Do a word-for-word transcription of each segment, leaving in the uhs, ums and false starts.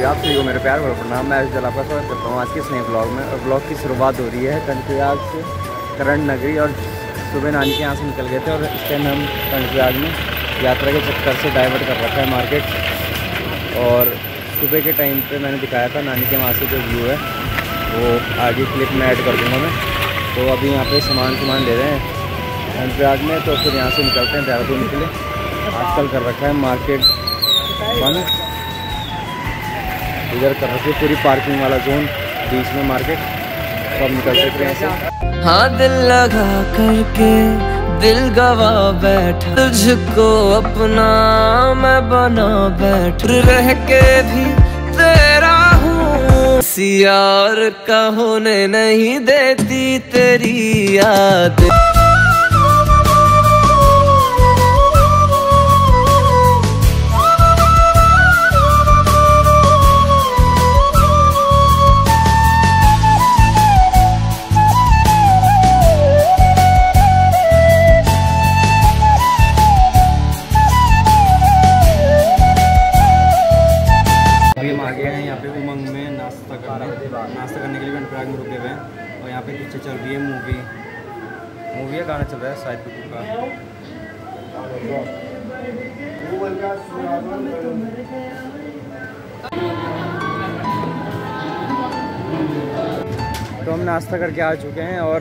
रही है आप सभी को मेरे प्यार भरा प्रणाम। मैं आज आपका स्वागत करता हूँ आज के इस नए ब्लॉग में। और ब्लॉग की शुरुआत हो रही है कर्णप्रयाग से, करण नगरी। और सुबह नानी के यहाँ से निकल गए थे और इस टाइम हम कर्णप्रयाग में यात्रा के चक्कर से डाइवर्ट कर रखा है मार्केट। और सुबह के टाइम पर मैंने दिखाया था नानी के वहाँ से जो व्यू है वो आगे क्लिप में ऐड कर दूँगा मैं। तो अभी यहाँ पर सामान सामान ले रहे हैं कर्णप्रयाग में, तो फिर यहाँ से निकलते हैं देहरादून के लिए। आजकल कर रखा है मार्केट बंद, इधर कर रखी पूरी पार्किंग वाला जोन, बीच में मार्केट। तो अब निकल सकते हैं यहाँ। हाँ दिल लगा करके दिल गवा बैठ, तुझको अपना मैं बना बैठ, रह के भी तेरा हूँ, सियार का होने नहीं देती तेरी याद। नाश्ता करने के लिए कर्णप्रयाग में रुके हुए हैं और यहाँ पे पीछे चल रही है मूवी मूवी का गाना चल रहा है शायद का। तो हम नाश्ता करके आ चुके हैं और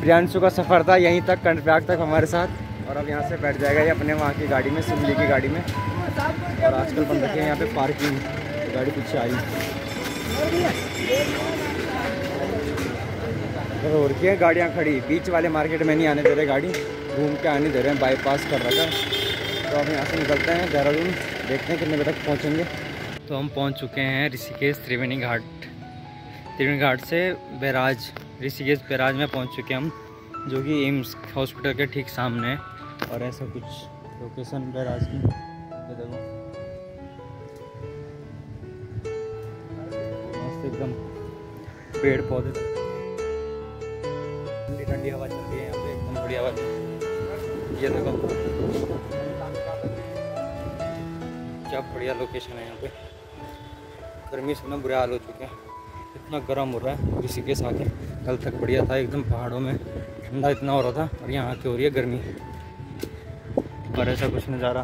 प्रियांशु का सफ़र था यहीं तक कर्णप्रयाग तक हमारे साथ। और अब यहाँ से बैठ जाएगा ये अपने वहाँ की गाड़ी में, शिमली की गाड़ी में। और आजकल बन रखे हैं यहाँ पे पार्किंग, गाड़ी पीछे आई और क्या गाड़ियाँ खड़ी, बीच वाले मार्केट में नहीं आने दे रहे, गाड़ी घूम के आने दे रहे हैं, बाईपास कर रखा है। तो हम यहाँ से निकलते हैं देहरादून, देखते हैं कितने बजे तक पहुँचेंगे। तो हम पहुँच चुके हैं ऋषिकेश त्रिवेणी घाट। त्रिवेणी घाट से बैराज, ऋषिकेश बैराज में पहुँच चुके हम, जो कि एम्स हॉस्पिटल के ठीक सामने है। और ऐसा कुछ लोकेशन बैराज की देखो एकदम पेड़ पौधे, ठंडी ठंडी हवा चल रही है यहाँ पे, एकदम बढ़िया हवा। ये देखो क्या बढ़िया लोकेशन है यहाँ पे। गर्मी से ना बुरा हाल हो चुके हैं, इतना गर्म हो रहा है ऋषिकेश आके। कल तक बढ़िया था एकदम, पहाड़ों में ठंडा इतना हो रहा था और यहाँ आके हो रही है गर्मी। पर ऐसा कुछ नज़ारा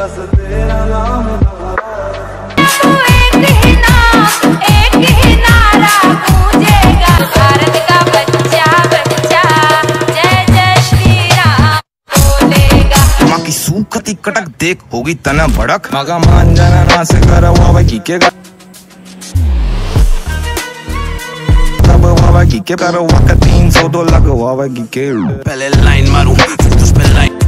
बस तेरा नाम तू एक ही नाम एक ही नारा गूंजेगा, भारत का बच्चा बच्चा जय जय श्री राम बोलेगा। माँ की सूखती कटक देख होगी तना भड़क, मगा मान जाना ना से करा वावा की के तब वावा की के करो वक्त तीन सौ दो लग वावा की के। पहले लाइन मारू फिर उस पे लाइन